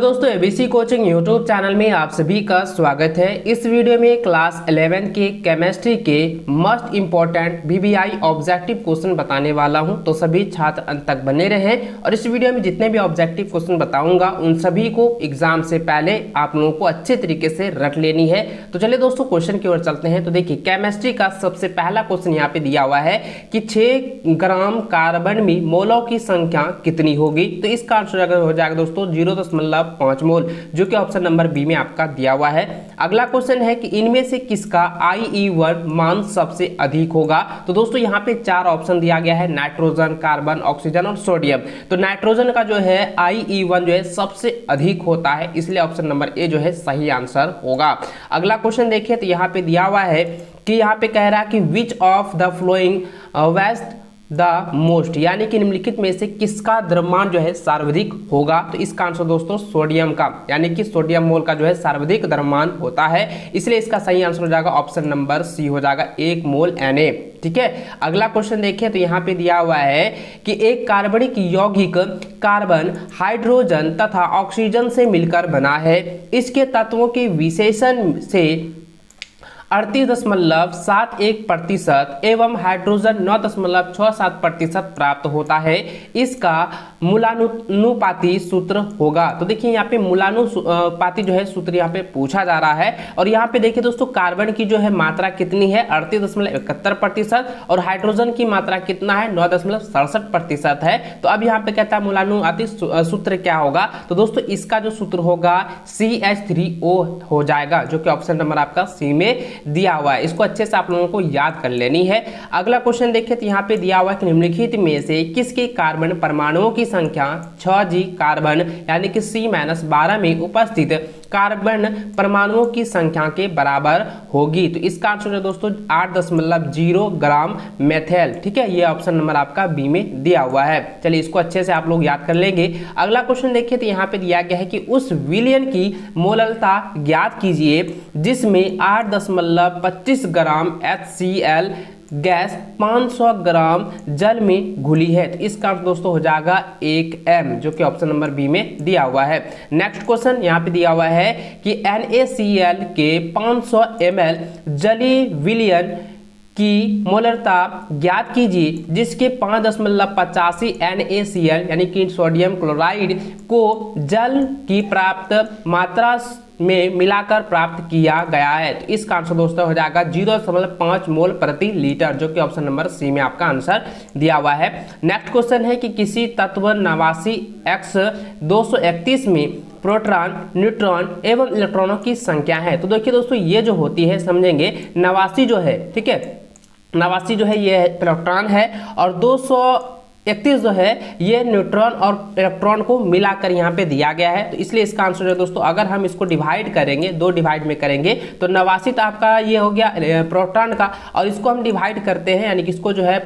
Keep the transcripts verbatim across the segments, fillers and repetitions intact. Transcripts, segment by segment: दोस्तों ABC coaching YouTube channel में आप सभी का स्वागत है। इस वीडियो में क्लास इलेवेंथ के केमिस्ट्री के most important VVI objective question बताने वाला हूं, तो सभी छात्र अंत तक बने रहें। और इस वीडियो में जितने भी ऑब्जेक्टिव क्वेश्चन बताऊंगा उन सभी को एग्जाम से पहले आप लोगों को अच्छे तरीके से रट लेनी है। तो चलिए दोस्तों क्वेश्चन की ओर चलते हैं। तो देखिए केमिस्ट्री का सबसे पहला क्वेश्चन यहाँ पे दिया हुआ है कि छः ग्राम कार्बन में मोलों की संख्या कितनी होगी। तो इसका आंसर हो जाएगा दोस्तों जीरो दशमलव पांच मोल, जो कि ऑप्शन नंबर बी में आपका दिया हुआ है। अगला क्वेश्चन है कि इनमें से किसका आई ई वन मान सबसे अधिक होगा। तो दोस्तों यहाँ पे चार ऑप्शन दिया गया है, नाइट्रोजन, कार्बन, ऑक्सीजन और सोडियम। तो नाइट्रोजन का जो है आई ई वन जो है सबसे अधिक होता है, इसलिए ऑप्शन नंबर ए जो है सही आंसर होगा। अगला क्वेश्चन देखिए तो यहाँ पे दिया हुआ है कि यहाँ पे कह रहा है कि which of the following waste the most, यानी कि निम्नलिखित में से किसका द्रव्यमान जो है सर्वाधिक होगा। तो इसका आंसर दोस्तों सोडियम का, यानी कि सोडियम मोल का जो है सर्वाधिक द्रव्यमान होता है, इसलिए इसका सही आंसर हो जाएगा ऑप्शन नंबर सी हो जाएगा एक मोल एन ए। ठीक है। अगला क्वेश्चन देखिए तो यहाँ पे दिया हुआ है कि एक कार्बनिक यौगिक कार्बन, हाइड्रोजन तथा ऑक्सीजन से मिलकर बना है। इसके तत्वों के विशेषण से अड़तीस दशमलव सात एक प्रतिशत एवं हाइड्रोजन नौ दशमलव छः सात प्रतिशत प्राप्त होता है। इसका मूलानुपाती सूत्र होगा। तो देखिए यहाँ पे मूलानुपाती जो है सूत्र यहाँ पे पूछा जा रहा है। और यहाँ पे देखिए दोस्तों कार्बन की जो है मात्रा कितनी है अड़तीस दशमलव इकहत्तर प्रतिशत और हाइड्रोजन की मात्रा कितना है नौ दशमलव सड़सठ प्रतिशत है। तो अब यहाँ पे कहता है मूलानुपाती सूत्र क्या होगा। तो दोस्तों इसका जो सूत्र होगा सी एच थ्री ओ हो जाएगा, जो कि ऑप्शन नंबर आपका सी में दिया हुआ है। इसको अच्छे से आप लोगों को याद कर लेनी है। अगला क्वेश्चन देखिए तो यहाँ पे दिया हुआ है कि निम्नलिखित में से किसके कार्बन परमाणुओं की संख्या छह जी कार्बन, यानी कि सी माइनस बारह में उपस्थित कार्बन परमाणुओं की संख्या के बराबर होगी। तो इसका आंसर है दोस्तों आठ दशमलव जीरो ग्राम मेथेल। ठीक है, ये ऑप्शन नंबर आपका बी में दिया हुआ है। चलिए इसको अच्छे से आप लोग याद कर लेंगे। अगला क्वेश्चन देखिए तो यहाँ पे दिया गया है कि उस विलयन की मोललता ज्ञात कीजिए जिसमें आठ दशमलव पच्चीस gram H C L gas पाँच सौ ग्राम जल में घुली है। तो इसका आंसर दोस्तों हो जाएगा एक एम, जो कि ऑप्शन नंबर बी में दिया हुआ है। नेक्स्ट क्वेश्चन यहाँ पे दिया हुआ है कि एन ए सी एल के पाँच सौ एम एल जलीय विलयन की मोलरता ज्ञात कीजिए जिसके पाँच दशमलव पचासी एन ए सी एल यानी कि सोडियम क्लोराइड को जल की प्राप्त मात्रा में मिलाकर प्राप्त किया गया है। तो इसका आंसर दोस्तों हो जाएगा जीरो दशमलव पाँच मोल प्रति लीटर, जो कि ऑप्शन नंबर सी में आपका आंसर दिया हुआ है। नेक्स्ट क्वेश्चन है कि किसी तत्व नवासी एक्स दो सौ इकतीस में प्रोटॉन, न्यूट्रॉन एवं इलेक्ट्रॉनों की संख्या है। तो देखिए दोस्तों ये जो होती है समझेंगे नवासी जो है, ठीक है, नवासी जो है ये प्रोटॉन है और दो सौ इकतीस जो है ये न्यूट्रॉन और इलेक्ट्रॉन को मिलाकर यहाँ पे दिया गया है। तो इसलिए इसका आंसर है दोस्तों अगर हम इसको डिवाइड करेंगे, दो डिवाइड में करेंगे तो नवासी तो आपका ये हो गया प्रोटॉन का, और इसको हम डिवाइड करते हैं यानी कि इसको जो है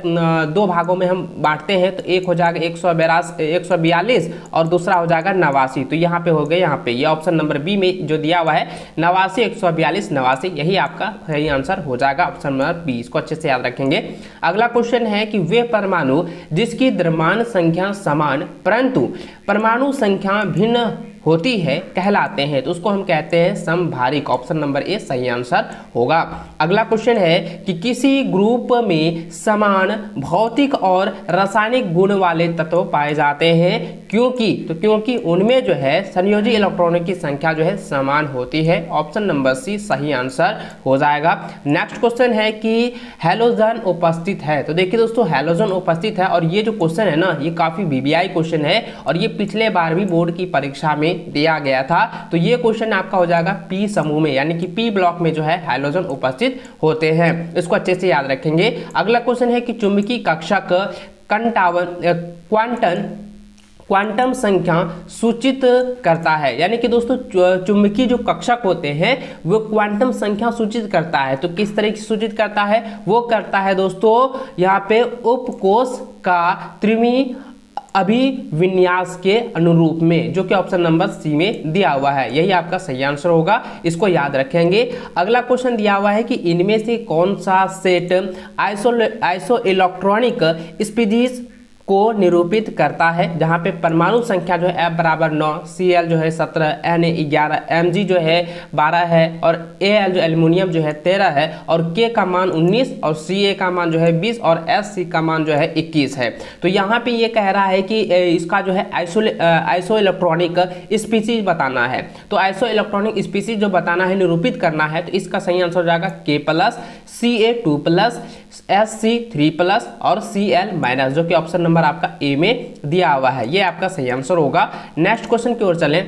दो भागों में हम बांटते हैं। तो एक हो जाएगा एक सौ बेरासी एक सौ बयालीस और दूसरा हो जाएगा नवासी। तो यहाँ पे हो गए यहाँ पे ये ऑप्शन नंबर बी में जो दिया हुआ है नवासी एक सौ बयालीस नवासी, यही आपका सही आंसर हो जाएगा ऑप्शन नंबर बी। इसको अच्छे से याद रखेंगे। अगला क्वेश्चन है कि वे परमाणु जिसकी द्रव्यमान संख्या समान परंतु परमाणु संख्या भिन्न होती है कहलाते हैं। तो उसको हम कहते हैं समभारिक। ऑप्शन नंबर ए सही आंसर होगा। अगला क्वेश्चन है कि किसी ग्रुप में समान भौतिक और रासायनिक गुण वाले तत्व पाए जाते हैं क्योंकि, तो क्योंकि उनमें जो है संयोजी इलेक्ट्रॉनों की संख्या जो है समान होती है। ऑप्शन नंबर सी सही आंसर हो जाएगा। नेक्स्ट क्वेश्चन है कि हैलोजन उपस्थित है। तो देखिए दोस्तों हैलोजन उपस्थित है और ये जो क्वेश्चन है ना ये काफी वीवीआई क्वेश्चन है और ये पिछले बार भी बोर्ड की परीक्षा में दिया गया था। तो ये क्वेश्चन आपका हो जाएगा पी समूह में, यानी कि पी ब्लॉक में जो है हैलोजन उपस्थित होते हैं। इसको अच्छे से याद रखेंगे। अगला क्वेश्चन है कि चुंबकीय कक्षक कंटावन क्वांटन क्वांटम संख्या सूचित करता है, यानी कि दोस्तों चुंबकीय जो कक्षक होते हैं वो क्वांटम संख्या सूचित करता है। तो किस तरह से सूचित करता है, वो करता है दोस्तों यहाँ पे उपकोष का त्रिमी अभिविन्यास के अनुरूप में, जो कि ऑप्शन नंबर सी में दिया हुआ है। यही आपका सही आंसर होगा, इसको याद रखेंगे। अगला क्वेश्चन दिया हुआ है कि इनमें से कौन सा set iso isoelectronic species को निरूपित करता है, जहाँ पे परमाणु संख्या जो है F बराबर नौ, सी एल जो है सत्रह, एन ए ग्यारह, एम जी जो है बारह है और ए एल जो एल्यूमिनियम जो है तेरह है और के का मान उन्नीस और सी ए का मान जो है बीस और एस सी का मान जो है इक्कीस है। तो यहाँ पे ये कह रहा है कि इसका जो है आइसो आइसो इलेक्ट्रॉनिक स्पीसीज बताना है, तो आइसो इलेक्ट्रॉनिक स्पीसीज जो बताना है निरूपित करना है, तो इसका सही आंसर हो जाएगा K plus, C A two plus, S C three plus और सी एल माइनस, जो कि ऑप्शन नंबर आपका ए में दिया हुआ है, ये आपका सही आंसर होगा। नेक्स्ट क्वेश्चन की ओर चलें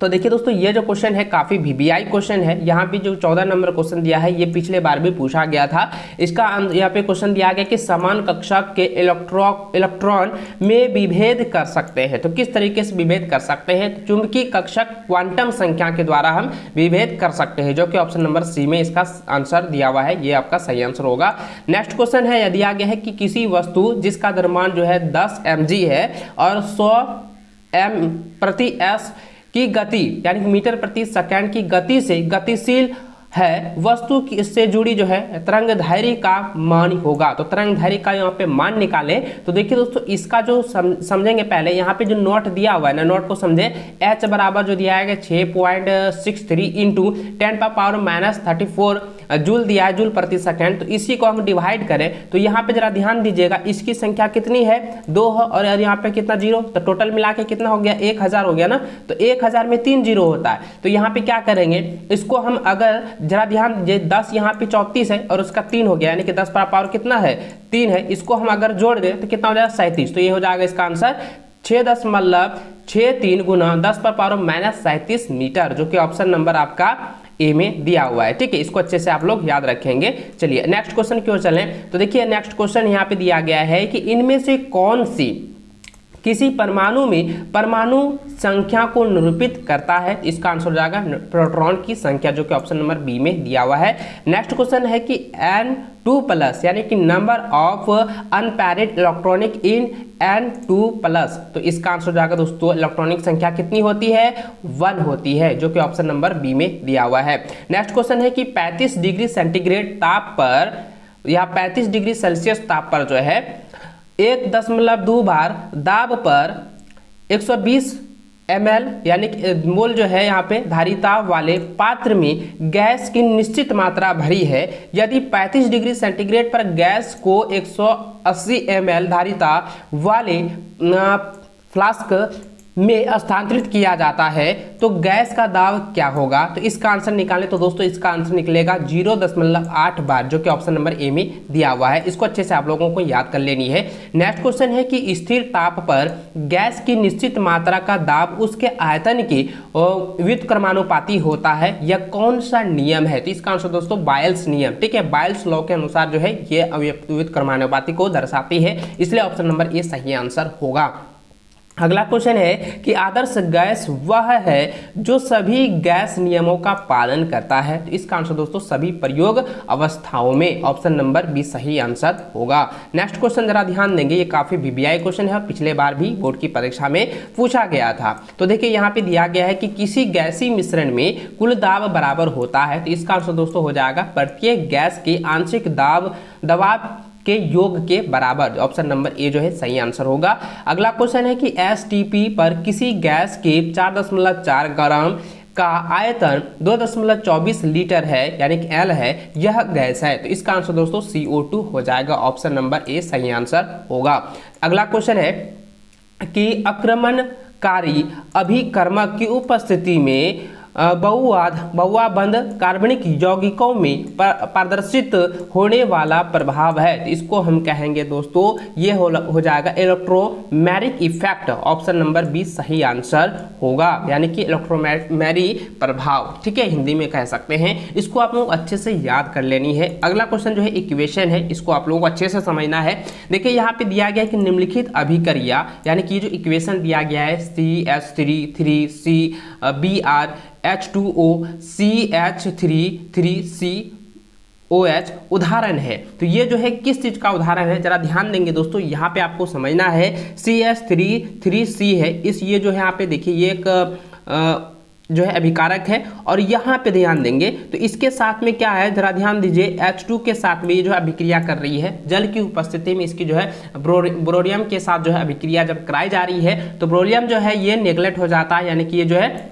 तो देखिए दोस्तों, ये जो क्वेश्चन है काफ़ी वीवीआई क्वेश्चन है। यहाँ पे जो चौदह नंबर क्वेश्चन दिया है ये पिछले बार भी पूछा गया था। इसका यहाँ पे क्वेश्चन दिया गया कि समान कक्षा के इलेक्ट्रो इलेक्ट्रॉन में विभेद कर सकते हैं, तो किस तरीके से विभेद कर सकते हैं, चुंबकीय कक्षक क्वांटम संख्या के द्वारा हम विभेद कर सकते हैं, जो कि ऑप्शन नंबर सी में इसका आंसर दिया हुआ है, ये आपका सही आंसर होगा। नेक्स्ट क्वेश्चन है, यह दिया गया है कि किसी वस्तु जिसका द्रव्यमान जो है दस एम जी है और सौ एम प्रति एस की गति यानी मीटर प्रति सेकंड की गति से गतिशील है, वस्तु की से जुड़ी जो है तरंगदैर्घ्य का मान होगा, तो तरंगदैर्घ्य का यहाँ पे मान निकालें। तो देखिए दोस्तों, इसका जो सम, समझेंगे पहले यहाँ पे जो नोट दिया हुआ है ना, नोट को समझे, h बराबर जो दिया है छः point six three into ten पर power minus thirty four joule दिया है, जूल प्रति सेकंड, तो इसी को हम डिवाइड करें। तो यहाँ पे जरा ध्यान दीजिएगा, इसकी संख्या कितनी है, दो है और यहाँ पे कितना जीरो, तो टोटल मिला के कितना हो गया, एक हज़ार हो गया ना, तो एक हज़ार में तीन जीरो होता है। तो यहाँ पे क्या करेंगे, इसको हम अगर जरा ध्यान दीजिए, दस यहाँ पे चौंतीस है और उसका तीन हो गया, यानी कि दस पर पावर कितना है, तीन है, इसको हम अगर जोड़ दें तो कितना हो जाएगा, सैंतीस। तो ये हो जाएगा इसका आंसर छः दशमलव छः तीन गुना दस पर पावर माइनस सैंतीस मीटर, जो कि ऑप्शन नंबर आपका ए में दिया हुआ है। ठीक है, इसको अच्छे से आप लोग याद रखेंगे। चलिए नेक्स्ट क्वेश्चन की ओर चलें तो देखिए, नेक्स्ट क्वेश्चन यहाँ पे दिया गया है कि इनमें से कौन सी किसी परमाणु में परमाणु संख्या को निरूपित करता है, इसका आंसर हो जाएगा प्रोटॉन की संख्या, जो कि ऑप्शन नंबर बी में दिया हुआ है। नेक्स्ट क्वेश्चन है कि एन टू प्लस यानी कि number of unpaired electronic in N two plus, तो इसका आंसर हो जाएगा दोस्तों, इलेक्ट्रॉनिक संख्या कितनी होती है, वन होती है, जो कि ऑप्शन नंबर बी में दिया हुआ है। नेक्स्ट क्वेश्चन है कि पैंतीस डिग्री सेंटीग्रेड ताप पर या पैंतीस डिग्री सेल्सियस ताप पर जो है एक दशमलव दो बार दाब पर एक सौ बीस एम एल यानी मोल जो है यहाँ पे धारिता वाले पात्र में गैस की निश्चित मात्रा भरी है। यदि पैंतीस डिग्री सेंटीग्रेड पर गैस को एक सौ अस्सी एम एल धारिता वाले फ्लास्क में स्थानांतरित किया जाता है तो गैस का दाब क्या होगा, तो इसका आंसर निकालें तो दोस्तों इसका आंसर निकलेगा जीरो दशमलव आठ बार, जो कि ऑप्शन नंबर ए में दिया हुआ है। इसको अच्छे से आप लोगों को याद कर लेनी है। नेक्स्ट क्वेश्चन है कि स्थिर ताप पर गैस की निश्चित मात्रा का दाब उसके आयतन के व्युत्क्रमानुपाती होता है, यह कौन सा नियम है, तो इसका आंसर दोस्तों बायल्स नियम। ठीक है, बायल्स लॉ के अनुसार जो है ये व्युत्क्रमानुपाती को दर्शाती है, इसलिए ऑप्शन नंबर ए सही आंसर होगा। अगला क्वेश्चन है कि आदर्श गैस वह है जो सभी गैस नियमों का पालन करता है, तो इसका आंसर दोस्तों सभी प्रयोग अवस्थाओं में, ऑप्शन नंबर बी सही आंसर होगा। नेक्स्ट क्वेश्चन जरा ध्यान देंगे, ये काफ़ी वीवीआई क्वेश्चन है, पिछले बार भी बोर्ड की परीक्षा में पूछा गया था। तो देखिए यहाँ पे दिया गया है कि किसी गैसीय मिश्रण में कुल दाब बराबर होता है, तो इसका आंसर दोस्तों हो जाएगा प्रत्येक गैस के आंशिक दाब दबाव के योग के बराबर, ऑप्शन नंबर ए जो है सही आंसर होगा। अगला क्वेश्चन है कि एसटीपी पर किसी गैस के चार दशमलव चार ग्राम का आयतन दो दशमलव चौबीस लीटर है यानी कि एल है, यह गैस है, तो इसका आंसर दोस्तों सी ओ टू हो जाएगा, ऑप्शन नंबर ए सही आंसर होगा। अगला क्वेश्चन है कि आक्रमणकारी अभिकर्मक की उपस्थिति में बहुआध बहुआबंध कार्बनिक यौगिकों में प्रदर्शित होने वाला प्रभाव है, तो इसको हम कहेंगे दोस्तों ये हो, हो जाएगा electromeric effect, option number B सही आंसर होगा, यानी कि इलेक्ट्रोमैटिक प्रभाव। ठीक है, हिंदी में कह सकते हैं, इसको आप लोग अच्छे से याद कर लेनी है। अगला क्वेश्चन जो है इक्वेशन है, इसको आप लोगों को अच्छे से समझना है। देखिए यहाँ पे दिया गया है कि निम्नलिखित अभिक्रिया यानी कि जो इक्वेशन दिया गया है C H three three C B R H two O C H three three C O H उदाहरण है, तो ये जो है किस चीज़ का उदाहरण है, जरा ध्यान देंगे दोस्तों। यहाँ पे आपको समझना है C H three three C है, इस ये जो है यहाँ पे देखिए ये एक आ, जो है अभिकारक है और यहाँ पे ध्यान देंगे तो इसके साथ में क्या है, जरा ध्यान दीजिए एच टू के साथ में ये जो अभिक्रिया कर रही है जल की उपस्थिति में। इसकी जो है ब्रोरियम के साथ जो है अभिक्रिया जब कराई जा रही है तो ब्रोरियम जो है ये नेगलेक्ट हो जाता है, यानी कि ये जो है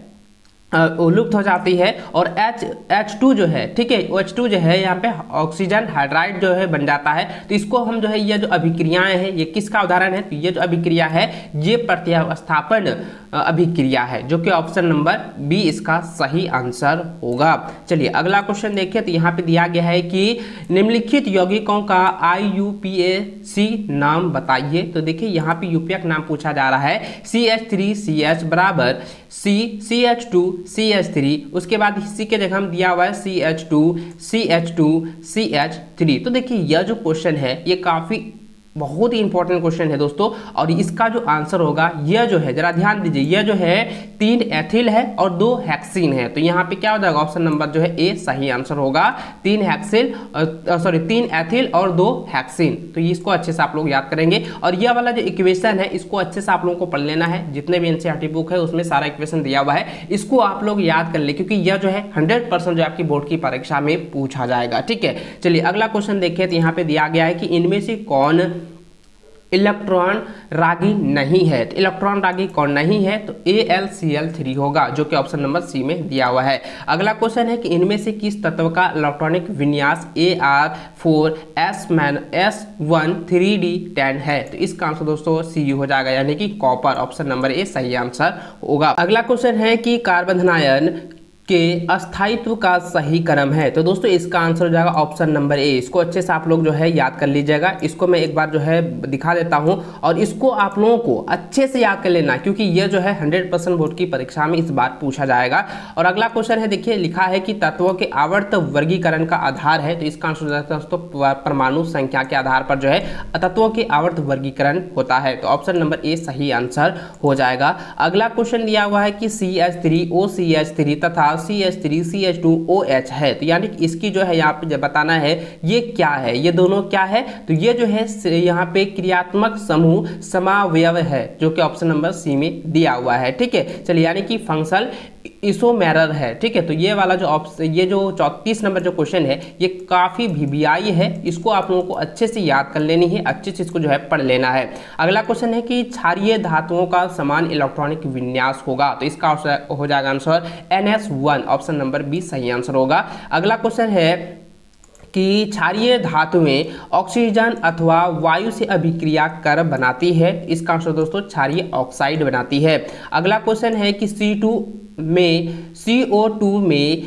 लुप्त हो जाती है और एच एच टू जो है, ठीक है, एच टू जो है यहाँ पे ऑक्सीजन हाइड्राइड जो है बन जाता है। तो इसको हम जो है ये जो अभिक्रियाएं हैं ये किसका उदाहरण है, तो ये जो अभिक्रिया है ये प्रत्यास्थापन अभिक्रिया है, जो कि ऑप्शन नंबर बी इसका सही आंसर होगा। चलिए अगला क्वेश्चन देखिए, तो यहाँ पे दिया गया है कि निम्नलिखित यौगिकों का आई यू पी ए सी नाम बताइए। तो देखिए यहाँ पे यूपीएक नाम पूछा जा रहा है, C H three C H बराबर C C H two C H three, उसके बाद इसी के जगह हम दिया हुआ है C H two C H two C H three. तो देखिए यह जो क्वेश्चन है ये काफ़ी बहुत ही इंपॉर्टेंट क्वेश्चन है दोस्तों, और इसका जो आंसर होगा यह जो है, जरा ध्यान दीजिए, यह जो है तीन एथिल है और दो हेक्सिन है। तो यहाँ पे क्या हो जाएगा, ऑप्शन नंबर जो है ए सही आंसर होगा, तीन हेक्सिल सॉरी तीन एथिल और दो हेक्सिन। तो इसको अच्छे से आप लोग याद करेंगे और यह वाला जो इक्वेशन है इसको अच्छे से आप लोगों को पढ़ लेना है। जितने भी एनसीईआरटी बुक है उसमें सारा इक्वेशन दिया हुआ है, इसको आप लोग याद कर ले, क्योंकि यह जो है हंड्रेड परसेंट जो आपकी बोर्ड की परीक्षा में पूछा जाएगा। ठीक है, चलिए अगला क्वेश्चन देखिए, तो यहाँ पे दिया गया है कि इनमें से कौन इलेक्ट्रॉन रागी नहीं है। तो इलेक्ट्रॉन रागी कौन नहीं है, तो A L C L three होगा, जो कि ऑप्शन नंबर सी में दिया हुआ है। अगला क्वेश्चन है कि इनमें से किस तत्व का इलेक्ट्रॉनिक विन्यास A R four S one three D ten है। तो इसका आंसर दोस्तों सी हो जाएगा, यानी कि कॉपर, ऑप्शन नंबर ए सही आंसर होगा। अगला क्वेश्चन है कि कार्बनायन के अस्थायित्व का सही क्रम है। तो दोस्तों इसका आंसर हो जाएगा ऑप्शन नंबर ए। इसको अच्छे से आप लोग जो है याद कर लीजिएगा, इसको मैं एक बार जो है दिखा देता हूं और इसको आप लोगों को अच्छे से याद कर लेना, क्योंकि यह जो है हंड्रेड परसेंट बोर्ड की परीक्षा में इस बार पूछा जाएगा। और अगला क्वेश्चन है, देखिए लिखा है कि तत्वों के आवर्त वर्गीकरण का आधार है। तो इसका आंसर हो जाएगा दोस्तों परमाणु संख्या के आधार पर जो है तत्वों के आवर्त वर्गीकरण होता है। तो ऑप्शन नंबर ए सही आंसर हो जाएगा। अगला क्वेश्चन दिया हुआ है कि C H three O C H three तथा C H three C H two O H है। तो यानी कि इसकी जो है यहाँ पे बताना है ये क्या है, ये दोनों क्या है, तो ये जो है यहाँ पे क्रियात्मक समूह समावयव है, जो कि ऑप्शन नंबर सी में दिया हुआ है। ठीक है, चलिए यानी कि फंक्शनल इसोमेरर है। ठीक है, तो ये वाला जो ऑप्शन, ये जो चौंतीस नंबर जो क्वेश्चन है ये काफ़ी वीवीआई है, इसको आप लोगों को अच्छे से याद कर लेनी है, अच्छे से इसको जो है पढ़ लेना है। अगला क्वेश्चन है कि क्षारीय धातुओं का समान इलेक्ट्रॉनिक विन्यास होगा। तो इसका हो जाएगा answer N S one, option number B सही आंसर होगा। अगला क्वेश्चन है कि क्षारीय धातुएं ऑक्सीजन अथवा वायु से अभिक्रिया कर बनाती है। इसका आंसर दोस्तों क्षारीय ऑक्साइड बनाती है। अगला क्वेश्चन है कि सी टू में सी ओ टू में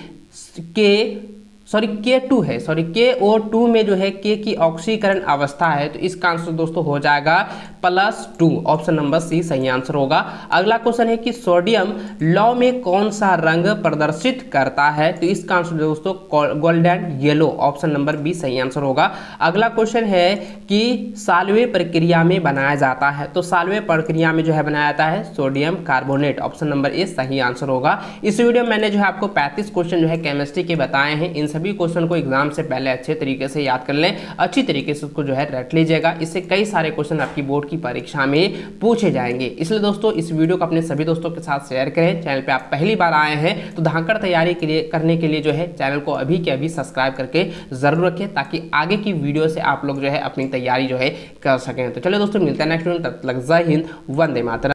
के सॉरी के टू है सॉरी के ओ टू में जो है के की ऑक्सीकरण अवस्था है। तो इसका आंसर दोस्तों हो जाएगा plus two, option number C सही आंसर होगा। अगला क्वेश्चन है कि सोडियम लौ में कौन सा रंग प्रदर्शित करता है। तो इसका आंसर दोस्तों golden yellow, option number B सही आंसर होगा। अगला क्वेश्चन है कि साल्वे प्रक्रिया में बनाया जाता है। तो साल्वे प्रक्रिया में जो है बनाया जाता है sodium carbonate, option number A सही आंसर होगा। इस वीडियो में मैंने जो है आपको पैंतीस क्वेश्चन जो है केमिस्ट्री के बताए हैं। इन सभी क्वेश्चन को एग्जाम से पहले अच्छे तरीके से याद कर लें, अच्छी तरीके से उसको जो है रट लीजिएगा, इससे कई सारे क्वेश्चन आपकी बोर्ड की परीक्षा में पूछे जाएंगे। इसलिए दोस्तों इस वीडियो को अपने सभी दोस्तों के साथ शेयर करें। चैनल पे आप पहली बार आए हैं तो धाकड़ तैयारी के लिए करने के लिए जो है चैनल को अभी के अभी सब्सक्राइब करके जरूर रखें, ताकि आगे की वीडियो से आप लोग जो है अपनी तैयारी जो है कर सकें। तो चलो दोस्तों मिलते हैं नेक्स्ट वीडियो, तब तक जय हिंद, वंदे मातरम।